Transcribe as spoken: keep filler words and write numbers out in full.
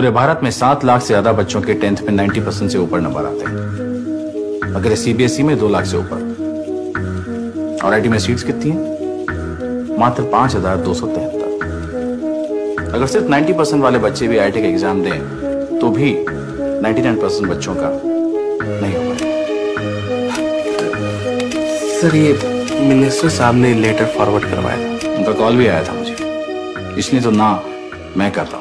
पूरे भारत में सात लाख से ज्यादा बच्चों के टेंथ में नाइन्टी परसेंट से ऊपर नंबर आते हैं, अगर सीबीएसई में दो लाख से ऊपर। और आईटी में सीट्स कितनी है? मात्र पांच हजार दो सौ तिहत्तर। अगर सिर्फ नाइन्टी परसेंट वाले बच्चे भी आईटी का एग्जाम दें तो भी नाइन्टी नाइन परसेंट बच्चों का नहीं हो पाएगा। सर, ये मिनिस्टर साहब ने लेटर फॉरवर्ड करवाया था, उनका कॉल भी आया था मुझे, इसलिए तो ना मैं कर रहा हूं।